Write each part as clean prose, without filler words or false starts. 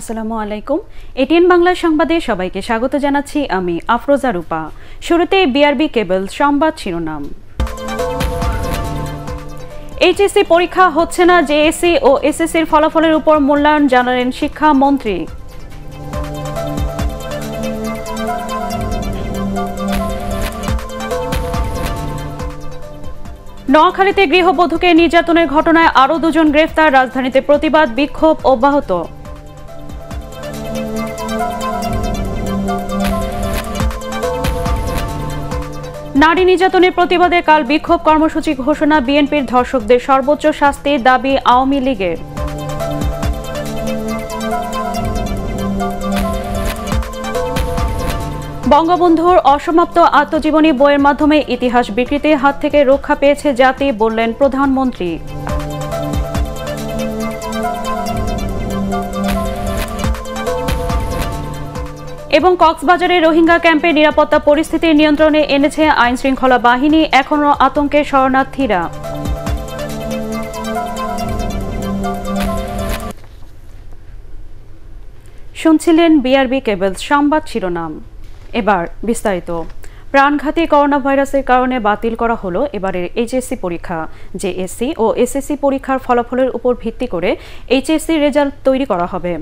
আসসালামু আলাইকুম এটিএন বাংলা সংবাদে সবাইকে স্বাগত জানাচ্ছি আমি আফরোজা রূপা। শুরুতে বিআরবি কেবল সংবাদ শিরোনাম। এইচএসসি পরীক্ষা হচ্ছে না, জেএসসি ও এসএসসির ফলাফলের উপর মূল্যায়ন জানালেন শিক্ষামন্ত্রী। নোয়াখালীতে গৃহবধূকে নির্যাতনের ঘটনায় আরও দুজন গ্রেফতার, রাজধানীতে প্রতিবাদ বিক্ষোভ অব্যাহত। নারী নির্যাতনের প্রতিবাদে কাল বিক্ষোভ কর্মসূচি ঘোষণা, বিএনপির ধর্ষকদের সর্বোচ্চ শাস্তির দাবি আওয়ামী লীগের। বঙ্গবন্ধুর অসমাপ্ত আত্মজীবনী বইয়ের মাধ্যমে ইতিহাস বিকৃতির হাত থেকে রক্ষা পেয়েছে জাতি, বললেন প্রধানমন্ত্রী। এবং কক্সবাজারের রোহিঙ্গা ক্যাম্পে নিরাপত্তা পরিস্থিতি নিয়ন্ত্রণে এনেছে আইনশৃঙ্খলা বাহিনী, এখনও আতঙ্কে শরণার্থীরা। শুনছিলেন বিআরবি কেবল সংবাদ শিরোনাম। এবার বিস্তারিত। প্রাণঘাতী করোনা ভাইরাসের কারণে বাতিল করা হলো এবারের এইচএসসি পরীক্ষা। জেএসসি ও এসএসসি পরীক্ষার ফলাফলের উপর ভিত্তি করে এইচএসসি রেজাল্ট তৈরি করা হবে।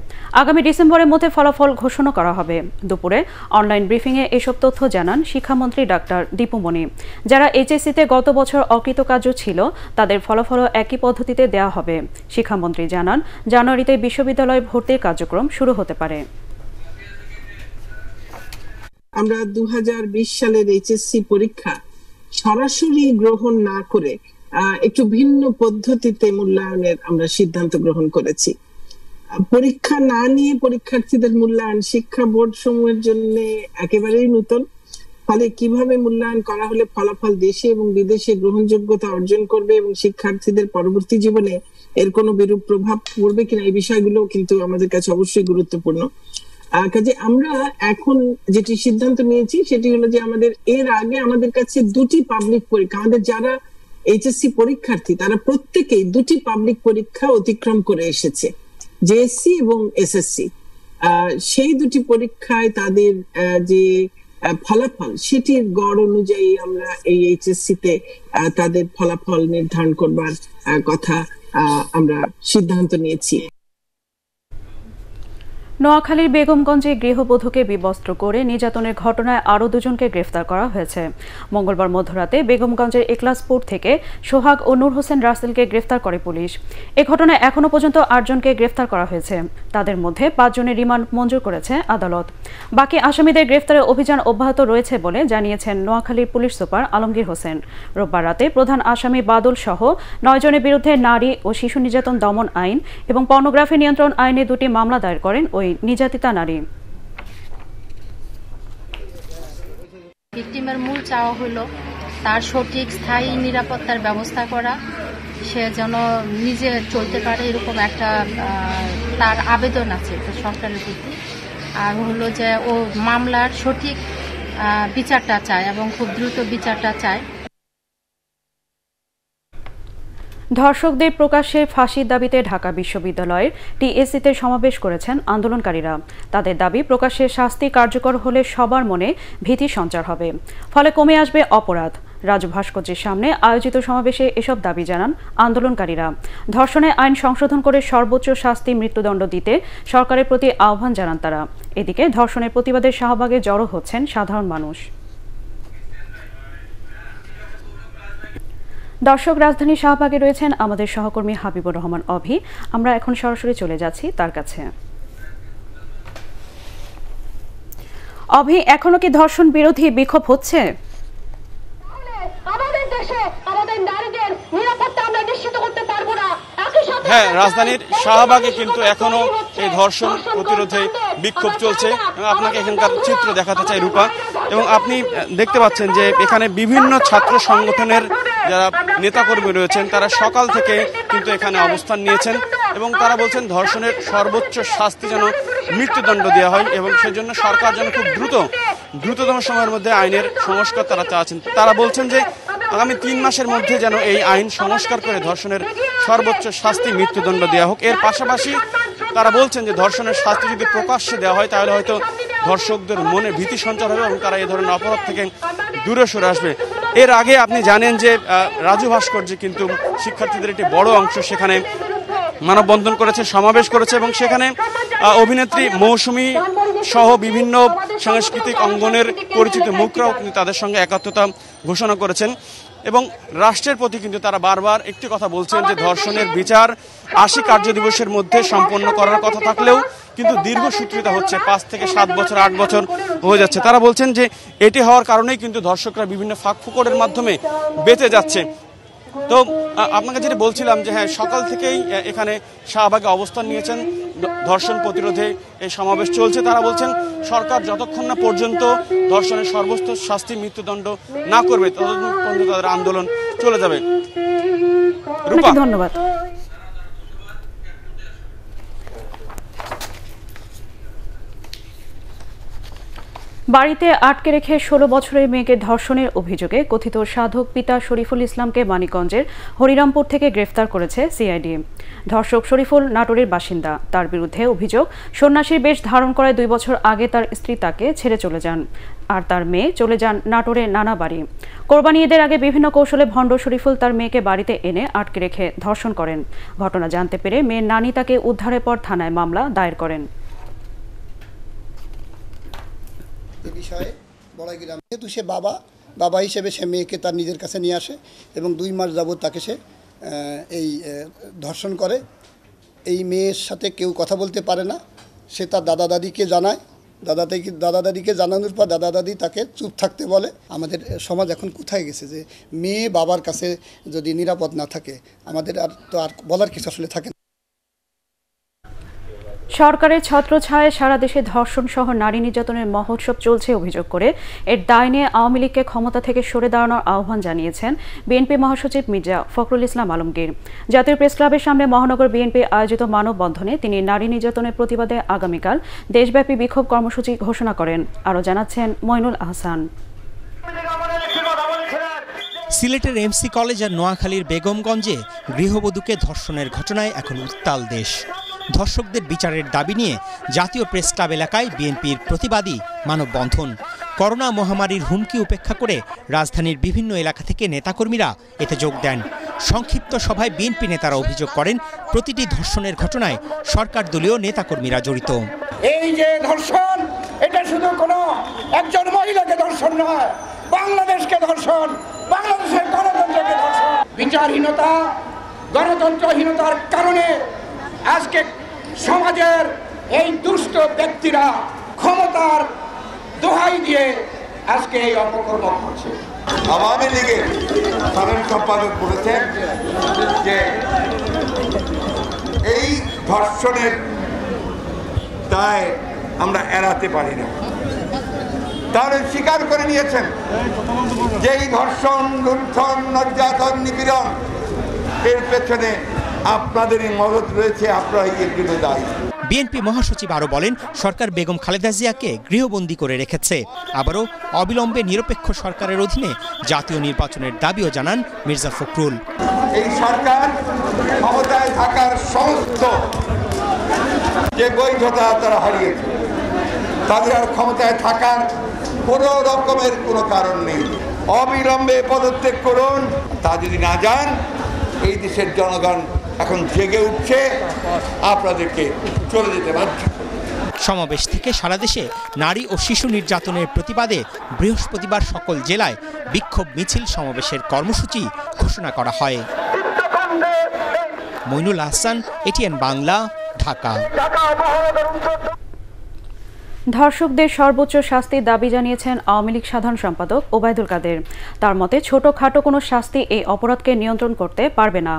আগামী ডিসেম্বরের মধ্যে ফলাফল ঘোষণা করা হবে। দুপুরে অনলাইন ব্রিফিংয়ে এসব তথ্য জানান শিক্ষামন্ত্রী ডাক্তার দীপু মনি। যারা এইচএসসিতে গত বছর অকৃতকার্য ছিল তাদের ফলাফলও একই পদ্ধতিতে দেওয়া হবে। শিক্ষামন্ত্রী জানান, জানুয়ারিতে বিশ্ববিদ্যালয় ভর্তির কার্যক্রম শুরু হতে পারে। আমরা 2020 সালের এইচএসসি পরীক্ষা সরাসরি গ্রহণ না করে একটু ভিন্ন পদ্ধতিতে মূল্যায়নের আমরা সিদ্ধান্ত গ্রহণ করেছি। পরীক্ষা না নিয়ে পরীক্ষার্থীদের মূল্যায়ন শিক্ষা বোর্ড সমূহের জন্য একেবারেই নতুন। ফলে কিভাবে মূল্যায়ন করা হলে ফলাফল দেশে এবং বিদেশে গ্রহণযোগ্যতা অর্জন করবে এবং শিক্ষার্থীদের পরবর্তী জীবনে এর কোনো বিরূপ প্রভাব পড়বে কিনা, এই বিষয়গুলো কিন্তু আমাদের কাছে অবশ্যই গুরুত্বপূর্ণ। কাজে আমরা এখন যেটি সিদ্ধান্ত নিয়েছি সেটি হলো যে আমাদের এর আগে আমাদের কাছে দুটি পাবলিক পরীক্ষা, আমাদের যারা এইচএসসি পরীক্ষার্থী তারা প্রত্যেকেই দুটি পাবলিক পরীক্ষা অতিক্রম করে এসেছে, জেএসসি এবং এসএসসি। সেই দুটি পরীক্ষায় তাদের যে ফলাফল সেটির গড় অনুযায়ী আমরা এই এইচএসসি তে তাদের ফলাফল নির্ধারণ করবার কথা আমরা সিদ্ধান্ত নিয়েছি। নোয়াখালীর বেগমগঞ্জে গৃহবধূকে বিবস্ত্র করে নির্যাতনের ঘটনায় আরও দুজনকে গ্রেফতার করা হয়েছে। মঙ্গলবার মধ্যরাতে বেগমগঞ্জের একলাসপুর থেকে সোহাগ ও নূর হোসেন রাসেলকে গ্রেফতার করে পুলিশ। এ ঘটনায় এখনও পর্যন্ত 8 জনকে গ্রেফতার করা হয়েছে। তাদের মধ্যে 5 জনের রিমান্ড মঞ্জুর করেছে আদালত। বাকি আসামিদের গ্রেফতারে অভিযান অব্যাহত রয়েছে বলে জানিয়েছেন নোয়াখালীর পুলিশ সুপার আলমগীর হোসেন। রোববার রাতে প্রধান আসামি বাদল সহ 9 জনের বিরুদ্ধে নারী ও শিশু নির্যাতন দমন আইন এবং পর্নোগ্রাফি নিয়ন্ত্রণ আইনে 2টি মামলা দায়ের করেন নির্যাতিতা নারী। ভিকটিমের মূল চাওয়া হলো তার সঠিক স্থায়ী নিরাপত্তার ব্যবস্থা করা, সে যেন নিজে চলতে পারে এরকম একটা তার আবেদন আছে সরকারের প্রতি। আর হলো যে ও মামলার সঠিক বিচারটা চায় এবং খুব দ্রুত বিচারটা চায়। ধর্ষকদের প্রকাশ্যে ফাঁসির দাবিতে ঢাকা বিশ্ববিদ্যালয়ের টিএসসিতে সমাবেশ করেছেন আন্দোলনকারীরা। তাদের দাবি, প্রকাশ্যে শাস্তি কার্যকর হলে সবার মনে ভীতি সঞ্চার হবে, ফলে কমে আসবে অপরাধ। রাজভাস্কর্যের সামনে আয়োজিত সমাবেশে এসব দাবি জানান আন্দোলনকারীরা। ধর্ষণে আইন সংশোধন করে সর্বোচ্চ শাস্তি মৃত্যুদণ্ড দিতে সরকারের প্রতি আহ্বান জানান তারা। এদিকে ধর্ষণের প্রতিবাদে শাহবাগে জড়ো হচ্ছেন সাধারণ মানুষ। দর্শক, রাজধানী শাহবাগে রয়েছেন আমাদের সহকর্মী হাবিবুর রহমান অভি। আমরা এখন সরাসরি চলে যাচ্ছি তার কাছে। অভি, এখনো কি ধর্ষণ বিরোধী বিক্ষোভ হচ্ছে? হ্যাঁ, রাজধানীর শাহবাগে কিন্তু এখনো এই ধর্ষণ প্রতিরোধে বিক্ষোভ চলছে। আপনাকে এখানকার চিত্র দেখাতে চাই রূপা। এবং আপনি দেখতে পাচ্ছেন যে এখানে বিভিন্ন ছাত্র সংগঠনের যারা নেতাকর্মী রয়েছেন তারা সকাল থেকে কিন্তু এখানে অবস্থান নিয়েছেন এবং তারা বলছেন ধর্ষণের সর্বোচ্চ শাস্তি যেন মৃত্যুদণ্ড দেওয়া হয় এবং সেজন্য সরকার যেন খুব দ্রুততম সময়ের মধ্যে আইনের সংস্কার তারা চাচ্ছেন। তারা বলছেন যে আগামী 3 মাসের মধ্যে যেন এই আইন সংস্কার করে ধর্ষণের সর্বোচ্চ শাস্তি মৃত্যুদণ্ড দেওয়া হোক। এর পাশাপাশি তারা বলছেন যে ধর্ষণের শাস্তি যদি প্রকাশ্যে দেওয়া হয় তাহলে হয়তো ধর্ষকদের মনে ভীতি সঞ্চার হবে এবং তারা এই ধরনের অপরাধ থেকে দূরে সরে আসবে। এর আগে আপনি জানেন যে রাজু ভাস্কর্যে কিন্তু শিক্ষার্থীদের একটি বড় অংশ সেখানে মানববন্ধন করেছে, সমাবেশ করেছে এবং সেখানে অভিনেত্রী মৌসুমী সহ বিভিন্ন সাংস্কৃতিক অঙ্গনের পরিচিত মুখরাও কিন্তু তাদের সঙ্গে একাত্মতা ঘোষণা করেছেন এবং রাষ্ট্রের প্রতি কিন্তু তারা বারবার একটি কথা বলছেন যে ধর্ষণের বিচার ৮০ কার্যদিবসের মধ্যে সম্পন্ন করার কথা থাকলেও কিন্তু দীর্ঘসূত্রিতা হচ্ছে, 5 থেকে 7 বছর 8 বছর হয়ে যাচ্ছে। তারা বলছেন যে এটি হওয়ার কারণেই কিন্তু ধর্ষকরা বিভিন্ন ফাঁকফোকরের মাধ্যমে বেঁচে যাচ্ছে। তো আপনাকে যেটা বলছিলাম যে হ্যাঁ, সকাল থেকেই এখানে শাহবাগে অবস্থান নিয়েছেন, ধর্ষণ প্রতিরোধে এই সমাবেশ চলছে। তারা বলছেন সরকার যতক্ষণ না পর্যন্ত ধর্ষণের সর্বোচ্চ শাস্তি মৃত্যুদণ্ড না করবে ততক্ষণ পর্যন্ত তাদের আন্দোলন চলে যাবে। রূপা, ধন্যবাদ। বাড়িতে আটকে রেখে 16 বছরের মেয়েকে ধর্ষণের অভিযোগে কথিত সাধক পিতা শরীফুল ইসলামকে মানিকগঞ্জের হরিরামপুর থেকে গ্রেফতার করেছে সিআইডি। ধর্ষক শরীফুল নাটোরের বাসিন্দা। তার বিরুদ্ধে অভিযোগ, সন্ন্যাসীর বেশ ধারণ করায় 2 বছর আগে তার স্ত্রী তাকে ছেড়ে চলে যান আর তার মেয়ে চলে যান নাটোরের নানা বাড়ি। কোরবানি ঈদের আগে বিভিন্ন কৌশলে ভণ্ড শরীফুল তার মেয়েকে বাড়িতে এনে আটকে রেখে ধর্ষণ করেন। ঘটনা জানতে পেরে মেয়ের নানি তাকে উদ্ধারের পর থানায় মামলা দায়ের করেন। এ বিষয়ে বলাই গ্রাম যেহেতু সে বাবা হিসেবে সে মেয়েকে তার নিজের কাছে নিয়ে আসে এবং 2 মাস যাবৎ তাকে সে এই ধর্ষণ করে। এই মেয়ের সাথে কেউ কথা বলতে পারে না, সে তার দাদা দাদিকে জানায়, দাদা দাদিকে জানানোর পর দাদা দাদি তাকে চুপ থাকতে বলে। আমাদের সমাজ এখন কোথায় গেছে যে মেয়ে বাবার কাছে যদি নিরাপদ না থাকে আমাদের আর তো আর বলার কিছু আসলে থাকে না। সরকারের ছত্রছায়ায় সারা দেশে ধর্ষণ সহ নারী নির্যাতনের মহোৎসব চলছে অভিযোগ করে এর দায় নিয়ে আওয়ামী লীগকে ক্ষমতা থেকে সরে দাঁড়ানোর আহ্বান জানিয়েছেন বিএনপি মহাসচিব মির্জা ফখরুল ইসলাম আলমগীর। জাতীয় প্রেস ক্লাবের সামনে মহানগর বিএনপি আয়োজিত মানববন্ধনে তিনি নারী নির্যাতনের প্রতিবাদে আগামীকাল দেশব্যাপী বিক্ষোভ কর্মসূচি ঘোষণা করেন। আরও জানাচ্ছেন মইনুল আহসান। সিলেটের এমসি কলেজ আর নোয়াখালীর বেগমগঞ্জে গৃহবধূকে ধর্ষণের ঘটনায় এখন উত্তাল দেশ। ধর্ষকদের বিচারের দাবি নিয়ে জাতীয় প্রেস ক্লাব এলাকায় বিএনপির প্রতিবাদী মানববন্ধন। করোনা মহামারীর হুমকি উপেক্ষা করে রাজধানীর বিভিন্ন এলাকা থেকে নেতাকর্মীরা এতে যোগ দেন। সংক্ষিপ্ত সভায় বিএনপি নেতারা অভিযোগ করেন প্রতিটি ধর্ষণের ঘটনায় সরকার দলীয় নেতাকর্মীরা জড়িত। এই যে ধর্ষণ, এটা শুধু কোনো একজন মহিলাকে ধর্ষণ নয়, বাংলাদেশকে ধর্ষণ, বাংলাদেশের গণতন্ত্রকে ধর্ষণ। বিচারহীনতা, গণতন্ত্রহীনতার কারণে আজকে সমাজের এই দুষ্ট ব্যক্তিরা ক্ষমতার দোহাই দিয়ে আজকে এই অপকর্ম করছে। আওয়ামী লীগের সাধারণ সম্পাদক বলেছেন যে এই ধর্ষণের দায় আমরা এড়াতে পারি না, তাহলে স্বীকার করে নিয়েছেন যে এই ধর্ষণ, লুণ্ঠন, নির্যাতন, নিপীড়ন এর পেছনে আপনাদের মদত রয়েছে, আপনারা এর জন্য দায়ী। বিএনপি মহাসচিব আরও বলেন সরকার বেগম খালেদা জিয়াকে গৃহবন্দী করে রেখেছে। আবারও অবিলম্বে নিরপেক্ষ সরকারের অধীনে জাতীয় নির্বাচনের দাবিও জানান মির্জা ফখরুল। এই সরকার ক্ষমতায় থাকার সমস্ত যে বৈধতা তারা হারিয়েছে, তাদের আর ক্ষমতায় থাকার কোনো রকমের কোনো কারণ নেই। অবিলম্বে পদত্যাগ করুন, তা যদি না যান এই দেশের জনগণ এখন জেগে উঠছে, আপনাদেরকে চলে যেতে বাধ্য। সমাবেশ থেকে সারা দেশে নারী ও শিশু নির্যাতনের প্রতিবাদে বৃহস্পতিবার সকল জেলায় বিক্ষোভ মিছিল সমাবেশের কর্মসূচি ঘোষণা করা হয়। মইনুল আহসান, এটিএন বাংলা, ঢাকা। ধর্ষকদের সর্বোচ্চ শাস্তির দাবি জানিয়েছেন আওয়ামী লীগ সাধারণ সম্পাদক ওবায়দুল কাদের। তার মতে ছোটখাটো কোনো শাস্তি এই অপরাধকে নিয়ন্ত্রণ করতে পারবে না।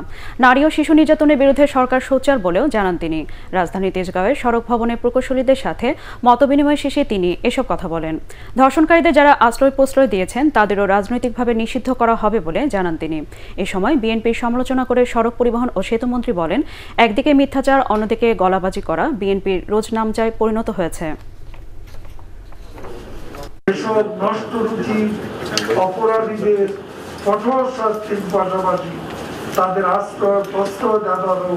নারী ও শিশু নির্যাতনের বিরুদ্ধে সরকার সোচ্চার বলেও জানান তিনি। রাজধানীর তেজগাঁওয়ের সড়ক ভবনে প্রকৌশলীদের সাথে মতবিনিময় শেষে তিনি এসব কথা বলেন। ধর্ষণকারীদের যারা আশ্রয় প্রশ্রয় দিয়েছেন তাদেরও রাজনৈতিকভাবে নিষিদ্ধ করা হবে বলে জানান তিনি। এ সময় বিএনপির সমালোচনা করে সড়ক পরিবহন ও সেতুমন্ত্রী বলেন একদিকে মিথ্যাচার, অন্যদিকে গলাবাজি করা বিএনপির রোজ নামজায় পরিণত হয়েছে। এসব নষ্টরুচি অপরাধীদের কঠোর শাস্তির পাশাপাশি তাদের আশ্রয় প্রশ্রয় দাতারও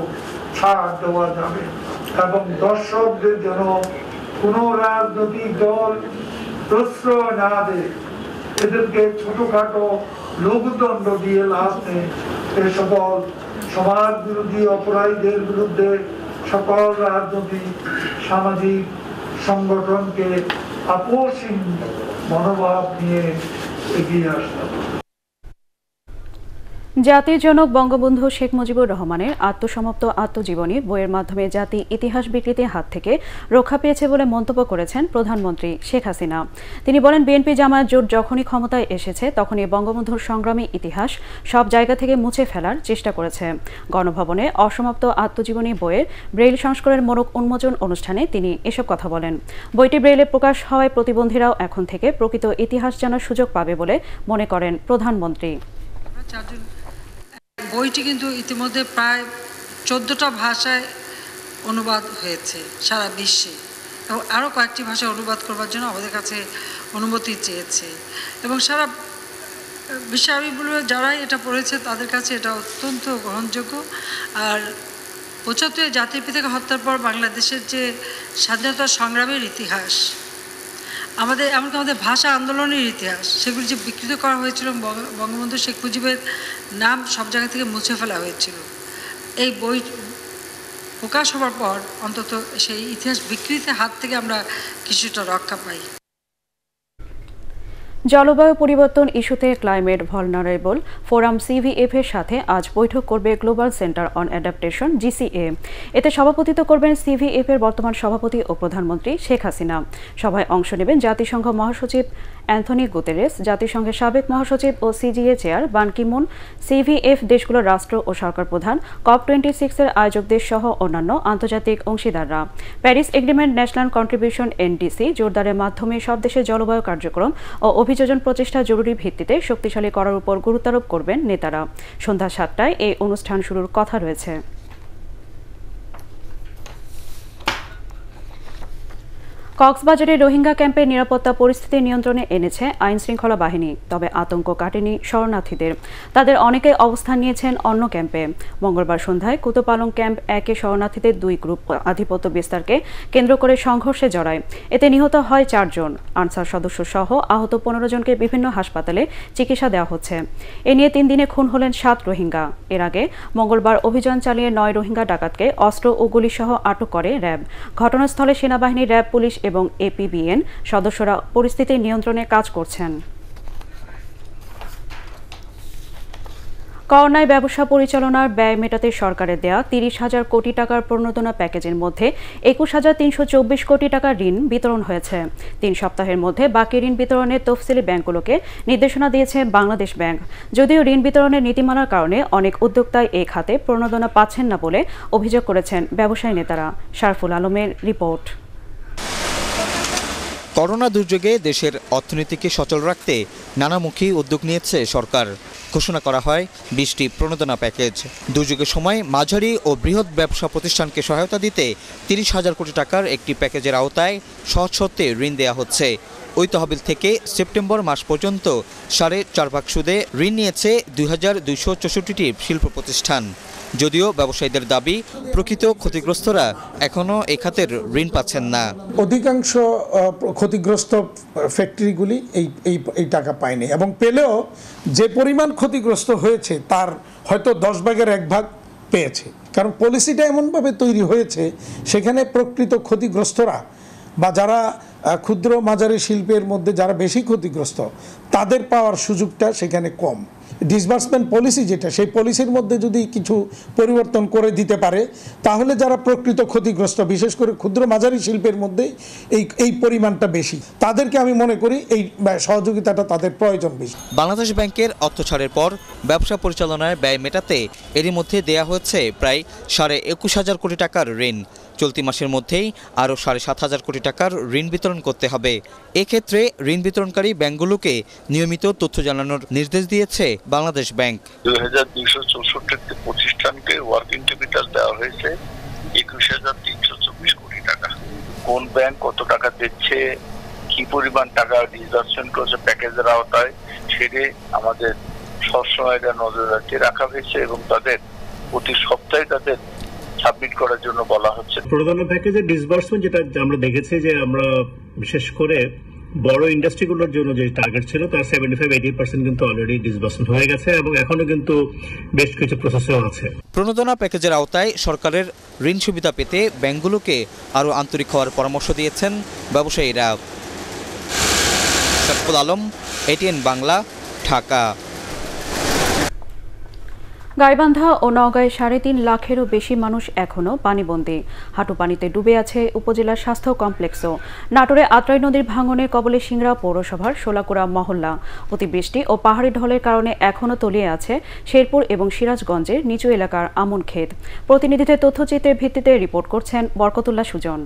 ছাড় দেওয়া যাবে। এবং দর্শকদের জন্য কোনো রাজনৈতিক দল প্রশ্রয় না দেয়, এদেরকে ছোটখাটো লঘুদণ্ড দিয়ে লাস্টে এ সকল সমাজ বিরোধী অপরাধীদের বিরুদ্ধে সকল রাজনৈতিক সামাজিক সংগঠনকে আপোষহীন মনোভাব নিয়ে এগিয়ে আসতে হবে। জাতির জনক বঙ্গবন্ধু শেখ মুজিবুর রহমানের আত্মসমাপ্ত আত্মজীবনী বইয়ের মাধ্যমে জাতি ইতিহাস বিকৃতির হাত থেকে রক্ষা পেয়েছে বলে মন্তব্য করেছেন প্রধানমন্ত্রী শেখ হাসিনা। তিনি বলেন, বিএনপি জামায়াত জোট যখনই ক্ষমতায় এসেছে তখনই বঙ্গবন্ধুর সংগ্রামী ইতিহাস সব জায়গা থেকে মুছে ফেলার চেষ্টা করেছে। গণভবনে অসমাপ্ত আত্মজীবনী বইয়ের ব্রেইল সংস্করণের মোড়ক উন্মোচন অনুষ্ঠানে তিনি এসব কথা বলেন। বইটি ব্রেইলে প্রকাশ হওয়ায় প্রতিবন্ধীরাও এখন থেকে প্রকৃত ইতিহাস জানার সুযোগ পাবে বলে মনে করেন প্রধানমন্ত্রী। বইটি কিন্তু ইতিমধ্যে প্রায় 14টা ভাষায় অনুবাদ হয়েছে সারা বিশ্বে, এবং আরও কয়েকটি ভাষায় অনুবাদ করবার জন্য আমাদের কাছে অনুমতি চেয়েছে, এবং সারা বিশ্ববিদ্যালয়ে যারাই এটা পড়েছে তাদের কাছে এটা অত্যন্ত গ্রহণযোগ্য। আর ৭৫ জাতির পিতাকে হত্যার পর বাংলাদেশের যে স্বাধীনতা সংগ্রামের ইতিহাস, আমাদের এমনকি আমাদের ভাষা আন্দোলনের ইতিহাস, সেগুলি যে বিকৃত করা হয়েছিল, বঙ্গবন্ধু শেখ মুজিবের নাম সব জায়গা থেকে মুছে ফেলা হয়েছিল, এই বই প্রকাশ হওয়ার পর অন্তত সেই ইতিহাস বিকৃতির হাত থেকে আমরা কিছুটা রক্ষা পাই। জলবায়ু পরিবর্তন ইস্যুতে ক্লাইমেট ভলনারেবল ফোরাম সিভিএফ এর সাথে আজ বৈঠক করবে global centre on adaptation GCA. এতে সভাপতিত্ব করবেন সিভিএফ এর বর্তমান সভাপতি ও প্রধানমন্ত্রী শেখ হাসিনা। সভায় অংশ নেবেন জাতিসংঘ মহাসচিব অ্যান্থনি গুতেরেস, জাতিসংঘের সাবেক মহাসচিব ও CGA chair Ban Ki-moon, CVF দেশগুলোর রাষ্ট্র ও সরকার প্রধান, COP26 এর আয়োজক দেশ সহ অন্যান্য আন্তর্জাতিক অংশীদাররা। Paris agreement, national contribution NDC জোরদারের মাধ্যমে সব দেশের জলবায়ু কার্যক্রম ও অভিযোজন প্রচেষ্টা জরুরি ভিত্তিতে শক্তিশালী করার উপর গুরুত্বারোপ করবেন নেতারা। সন্ধ্যা ৭টায় এই অনুষ্ঠান শুরুর কথা রয়েছে। কক্সবাজারে রোহিঙ্গা ক্যাম্পের নিরাপত্তা পরিস্থিতি নিয়ন্ত্রণে এনেছে আইনশৃঙ্খলা বাহিনী, তবে আতঙ্ক কাটেনি শরণার্থীদের। তাদের অনেকে অবস্থান নিয়েছেন অন্য ক্যাম্পে। মঙ্গলবার সন্ধ্যায় কুতুপালং ক্যাম্প ১-এ শরণার্থীদের দুই গ্রুপ আধিপত্য বিস্তারকে কেন্দ্র করে সংঘর্ষে জড়ায়। এতে নিহত হয় ৪ জন, আনসার সদস্য সহ আহত ১৫ জনকে বিভিন্ন হাসপাতালে চিকিৎসা দেওয়া হচ্ছে। এ নিয়ে ৩ দিনে খুন হলেন 7 রোহিঙ্গা। এর আগে মঙ্গলবার অভিযান চালিয়ে 9 রোহিঙ্গা ডাকাতকে অস্ত্র ও গুলিসহ আটক করে র্যাব। ঘটনাস্থলে সেনাবাহিনী, র্যাব, পুলিশ এবং APBN সদস্যরা পরিস্থিতি নিয়ন্ত্রণে কাজ করছেন। করোনায় ব্যবসা পরিচালনার ব্যয় মেটাতে সরকারের দেয়া ৩০,০০০ কোটি টাকার প্রণোদনা প্যাকেজের মধ্যে ২১,৩২৪ কোটি টাকার ঋণ বিতরণ হয়েছে। ৩ সপ্তাহের মধ্যে বাকি ঋণ বিতরণে তফসিলি ব্যাংকগুলোকে নির্দেশনা দিয়েছে বাংলাদেশ ব্যাংক। যদিও ঋণ বিতরণের নীতিমালার কারণে অনেক উদ্যোক্তাই এই খাতে প্রণোদনা পাচ্ছেন না বলে অভিযোগ করেছেন ব্যবসায়ী নেতারা। শারফুল আলমের রিপোর্ট। করোনা দুর্যোগে দেশের অর্থনীতিকে সচল রাখতে নানামুখী উদ্যোগ নিয়েছে সরকার। ঘোষণা করা হয় ২০টি প্রণোদনা প্যাকেজ। দুর্যোগের সময় মাঝারি ও বৃহৎ ব্যবসা প্রতিষ্ঠানকে সহায়তা দিতে ৩০,০০০ কোটি টাকার একটি প্যাকেজের আওতায় সহজ শর্তে ঋণ দেওয়া হচ্ছে। ওই তহবিল থেকে সেপ্টেম্বর মাস পর্যন্ত ৪.৫% সুদে ঋণ নিয়েছে ২,২৬৪টি শিল্প প্রতিষ্ঠান। যদিও ব্যবসায়ীদের দাবি, প্রকৃত ক্ষতিগ্রস্তরা এখনও এ খাতের ঋণ পাচ্ছেন না। অধিকাংশ ক্ষতিগ্রস্ত ফ্যাক্টরিগুলি এই টাকা পায়নি, এবং পেলেও যে পরিমাণ ক্ষতিগ্রস্ত হয়েছে তার হয়তো ১০ ভাগের ১ ভাগ পেয়েছে। কারণ পলিসিটা এমনভাবে তৈরি হয়েছে সেখানে প্রকৃত ক্ষতিগ্রস্তরা বা যারা ক্ষুদ্র মাঝারি শিল্পের মধ্যে যারা বেশি ক্ষতিগ্রস্ত তাদের পাওয়ার সুযোগটা সেখানে কম। ডিসবার্সমেন্ট পলিসি যেটা, সেই পলিসির মধ্যে যদি কিছু পরিবর্তন করে দিতে পারে তাহলে যারা প্রকৃত ক্ষতিগ্রস্ত, বিশেষ করে ক্ষুদ্র মাঝারি শিল্পের মধ্যে এই পরিমাণটা বেশি, তাদেরকে আমি মনে করি এই সহযোগিতাটা তাদের প্রয়োজন বেশি। বাংলাদেশ ব্যাংকের অর্থ ছাড়ের পর ব্যবসা পরিচালনার ব্যয় মেটাতে এরই মধ্যে দেয়া হয়েছে প্রায় ২,২১,০০০ কোটি টাকার ঋণ। চলতি মাসের মধ্যেই আরও ৭,৫০ কোটি টাকার ঋণ বিতরণ করতে হবে। এক্ষেত্রে ঋণ বিতরণকারী ব্যাংকগুলোকে নিয়মিত তথ্য জানানোর নির্দেশ দিয়েছে বাংলাদেশ ব্যাংক। ২,২৬৪টি প্রতিষ্ঠানকে ওয়ার্কিং ক্যাপিটাল দেওয়া হয়েছে ২১,৩২৪ কোটি টাকা। কোন ব্যাংক কত টাকা দিচ্ছে, কি পরিমাণ টাকা ডিসবার্সমেন্ট করছে প্যাকেজের আওতায়, সেটি আমাদের সবসময় এটা নজরদারিতে রাখা হয়েছে, এবং তাদের প্রতি সপ্তাহে তাদের সাবমিট করার জন্য বলা হচ্ছে। প্রধানত প্যাকেজের ডিসবার্সমেন্ট যেটা আমরা দেখেছি যে আমরা বিশেষ করে বড় ইন্ডাস্ট্রিগুলোর জন্য যে টার্গেট ছিল তার 75-80% কিন্তু অলরেডি ডিসবার্সমেন্ট হয়ে গেছে এবং এখনো কিন্তু বেশ কিছু প্রসেসও আছে। প্রণোদনা প্যাকেজের আওতায় সরকারের ঋণ সুবিধা পেতে ব্যাংকগুলোকে আরও আন্তরিক হওয়ার পরামর্শ দিয়েছেন ব্যবসায়ীরা। শরফুল আলম, ATN বাংলা, ঢাকা। গাইবান্ধা ও নওগাঁয় 3.5 লাখেরও বেশি মানুষ এখনও পানিবন্দী। হাঁটু পানিতে ডুবে আছে উপজেলার স্বাস্থ্য কমপ্লেক্সও। নাটোরে আত্রাই নদীর ভাঙনের কবলে সিংড়া পৌরসভার শোলাকুড়া মহল্লা। অতিবৃষ্টি ও পাহাড়ি ঢলের কারণে এখনও তলিয়ে আছে শেরপুর এবং সিরাজগঞ্জের নিচু এলাকার আমন ক্ষেত। প্রতিনিধিদের তথ্যচিত্রের ভিত্তিতে রিপোর্ট করছেন বরকতুল্লাহ সুজন।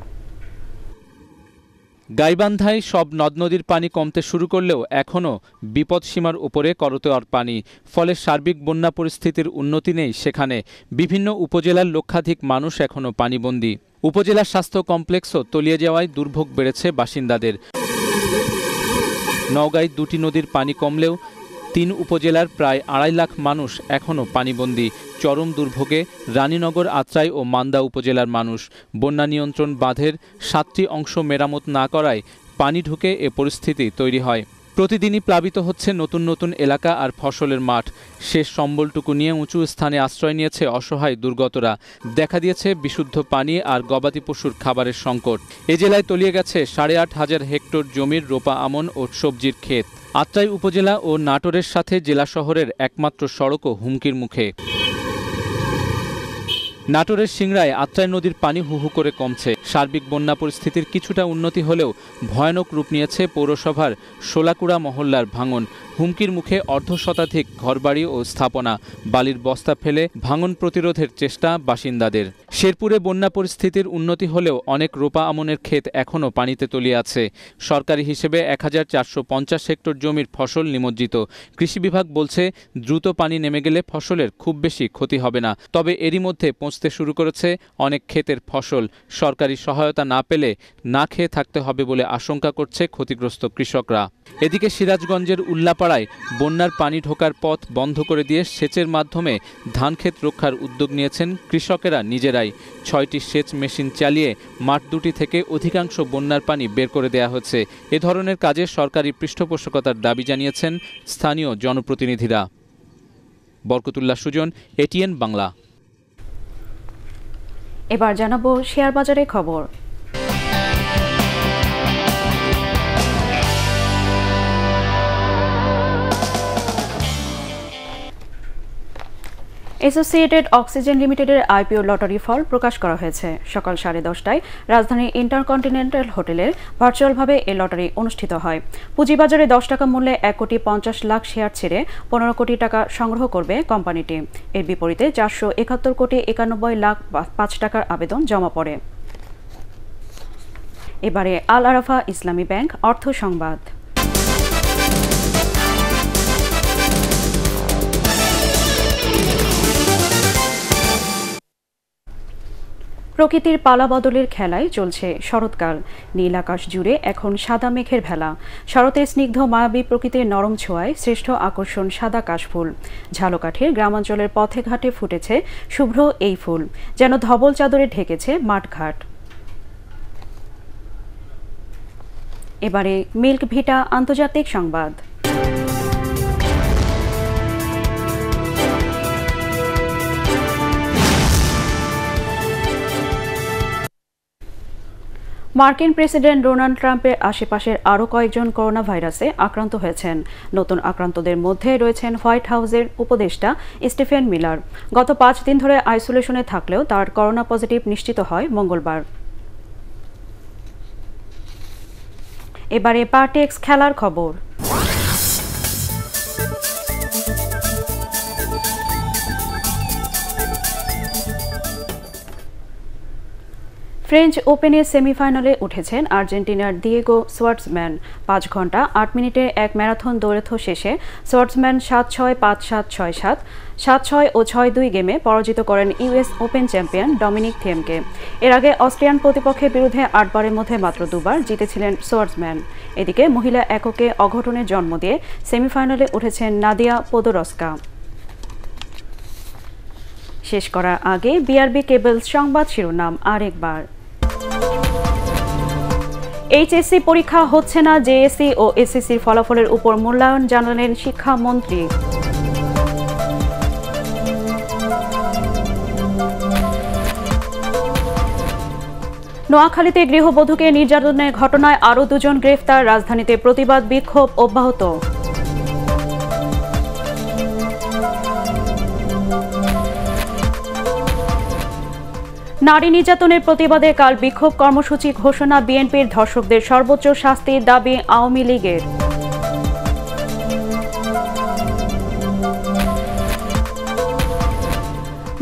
গাইবান্ধায় সব নদ নদীর পানি কমতে শুরু করলেও এখনও বিপদসীমার উপরে করতোয়ার পানি, ফলে সার্বিক বন্যা পরিস্থিতির উন্নতি নেই। সেখানে বিভিন্ন উপজেলার লক্ষাধিক মানুষ এখনও পানিবন্দী। উপজেলা স্বাস্থ্য কমপ্লেক্সও তলিয়ে যাওয়ায় দুর্ভোগ বেড়েছে বাসিন্দাদের। নওগাঁয় 2টি নদীর পানি কমলেও 3 উপজেলার প্রায় 2.5 লাখ মানুষ এখনও পানিবন্দী। চরম দুর্ভোগে রানীনগর, আত্রাই ও মান্দা উপজেলার মানুষ। বন্যা নিয়ন্ত্রণ বাঁধের 7টি অংশ মেরামত না করায় পানি ঢুকে এ পরিস্থিতি তৈরি হয়। প্রতিদিনই প্লাবিত হচ্ছে নতুন নতুন এলাকা আর ফসলের মাঠ। শেষ সম্বলটুকু নিয়ে উঁচু স্থানে আশ্রয় নিয়েছে অসহায় দুর্গতরা। দেখা দিয়েছে বিশুদ্ধ পানি আর গবাদি পশুর খাবারের সংকট। এ জেলায় তলিয়ে গেছে 8,500 হেক্টর জমির রোপা আমন ও সবজির ক্ষেত। আত্রাই উপজেলা ও নাটোরের সাথে জেলা শহরের একমাত্র সড়কও হুমকির মুখে। নাটোরের সিংড়ায় আত্রাই নদীর পানি হুহু করে কমছে। সার্বিক বন্যা পরিস্থিতির কিছুটা উন্নতি হলেও ভয়ানক রূপ নিয়েছে পৌরসভার শোলাকুড়া মহল্লার ভাঙন। হুমকির মুখে 2.5 শতাধিক ঘরবাড়ি ও স্থাপনা। বালির বস্তা ফেলে ভাঙন প্রতিরোধের চেষ্টা বাসিন্দাদের। শেরপুরে বন্যা পরিস্থিতির উন্নতি হলেও অনেক রোপা আমনের ক্ষেত এখনও পানিতে তলিয়ে আছে। সরকারি হিসেবে 1450 হেক্টর জমির ফসল নিমজ্জিত। কৃষি বিভাগ বলছে দ্রুত পানি নেমে গেলে ফসলের খুব বেশি ক্ষতি হবে না, তবে এরই মধ্যে পচতে শুরু করেছে অনেক ক্ষেতের ফসল। সরকারি সহায়তা না পেলে না খেয়ে থাকতে হবে বলে আশঙ্কা করছে ক্ষতিগ্রস্ত কৃষকরা। এদিকে সিরাজগঞ্জের উল্লাপাড়ায় বন্যার পানি ঢোকার পথ বন্ধ করে দিয়ে সেচের মাধ্যমে ধানক্ষেত রক্ষার উদ্যোগ নিয়েছেন কৃষকেরা নিজেরাই। 6টি সেচ মেশিন চালিয়ে মাঠ দুটি থেকে অধিকাংশ বন্যার পানি বের করে দেয়া হচ্ছে। এ ধরনের কাজে সরকারি পৃষ্ঠপোষকতার দাবি জানিয়েছেন স্থানীয় জনপ্রতিনিধিরা। বরকতুল্লাহ সুজন, ATN বাংলা। এবার জানাবো শেয়ার বাজারের খবর। অ্যাসোসিয়েটেড অক্সিজেন লিমিটেডের IPO লটারি ফল প্রকাশ করা হয়েছে। সকাল 10:30টায় রাজধানীর ইন্টারকন্টিনেন্টাল হোটেলের ভার্চুয়ালভাবে এ লটারি অনুষ্ঠিত হয়। পুঁজিবাজারে 10 টাকা মূল্যে 1,50,00,000 শেয়ার ছেড়ে 15 কোটি টাকা সংগ্রহ করবে কোম্পানিটি। এর বিপরীতে 471,91,05,000 টাকার আবেদন জমা পড়ে। এবারে আল আরাফা ইসলামী ব্যাংক অর্থ সংবাদ। প্রকৃতির পালা বদলের খেলায় চলছে শরৎকাল। নীল আকাশ জুড়ে এখন সাদা মেঘের ভেলা। শরতের স্নিগ্ধ মায়াবী প্রকৃতির নরম ছোঁয়ায় শ্রেষ্ঠ আকর্ষণ সাদা কাশফুল। ঝালকাঠির গ্রামাঞ্চলের পথে ঘাটে ফুটেছে শুভ্র এই ফুল, যেন ধবল চাদরে ঢেকেছে মাঠঘাট। এবারে মিল্ক ভিটা আন্তর্জাতিক সংবাদ। মার্কিন প্রেসিডেন্ট ডোনাল্ড ট্রাম্পের আশেপাশের আরও কয়েকজন করোনা ভাইরাসে আক্রান্ত হয়েছেন। নতুন আক্রান্তদের মধ্যে রয়েছেন হোয়াইট হাউসের উপদেষ্টা স্টিফেন মিলার। গত 5 দিন ধরে আইসোলেশনে থাকলেও তার করোনা পজিটিভ নিশ্চিত হয় মঙ্গলবার। এবারে পার্টেক্স খেলার খবর। ফ্রেঞ্চ ওপেনের সেমিফাইনালে উঠেছেন আর্জেন্টিনার দিয়েগো সোয়ার্টসম্যান। 5 ঘন্টা 8 মিনিটে এক ম্যারাথন দৌড়াথ শেষে সোয়ার্টসম্যান 7-6, 5-7, 6-7, 7-6 ও 6-2 গেমে পরাজিত করেন US ওপেন চ্যাম্পিয়ন ডমিনিক থিয়েমকে। এর আগে অস্ট্রিয়ান প্রতিপক্ষের বিরুদ্ধে 8 বারের মধ্যে মাত্র 2বার জিতেছিলেন সোয়ার্টসম্যান। এদিকে মহিলা এককে অঘটনের জন্ম দিয়ে সেমিফাইনালে উঠেছেন নাদিয়া পোদোরস্কা। शेष करार आगे बीआरबी केबल संबाद शिरोनाम आरेकबार। এইচএসসি परीक्षा হচ্ছে না জেএসসি ও এসএসসির ফলাফলের উপর মূল্যায়ন জানালেন শিক্ষামন্ত্রী। নোয়াখালীতে গৃহবধূকে নির্যাতনের ঘটনায় আরও দুজন গ্রেফতার, রাজধানীতে প্রতিবাদ বিক্ষোভ অব্যাহত। নারী নির্যাতনের প্রতিবাদে কাল বিক্ষোভ কর্মসূচি ঘোষণা, বিএনপির ধর্ষকদের সর্বোচ্চ শাস্তির দাবি আওয়ামী লীগের।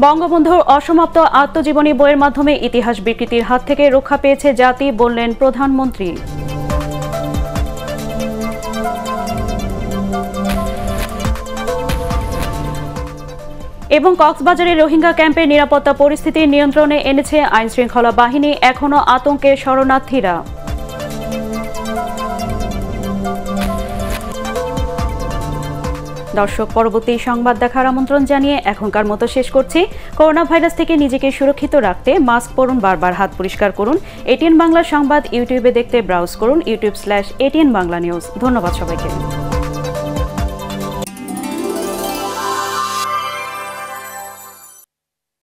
বঙ্গবন্ধুর অসমাপ্ত আত্মজীবনী বইয়ের মাধ্যমে ইতিহাস বিকৃতির হাত থেকে রক্ষা পেয়েছে জাতি, বললেন প্রধানমন্ত্রী। এবং কক্সবাজারের রোহিঙ্গা ক্যাম্পের নিরাপত্তা পরিস্থিতি নিয়ন্ত্রণে এনেছে আইনশৃঙ্খলা বাহিনী, এখনও আতঙ্কে শরণার্থীরা। দর্শক, পরবর্তী সংবাদ দেখার আমন্ত্রণ জানিয়ে এখনকার মতো শেষ করছি। করোনা ভাইরাস থেকে নিজেকে সুরক্ষিত রাখতে মাস্ক পরুন, বারবার হাত পরিষ্কার করুন। ATN বাংলা সংবাদ ইউটিউবে দেখতে ব্রাউজ করুন youtube/ATN Bangla News। ধন্যবাদ সবাইকে।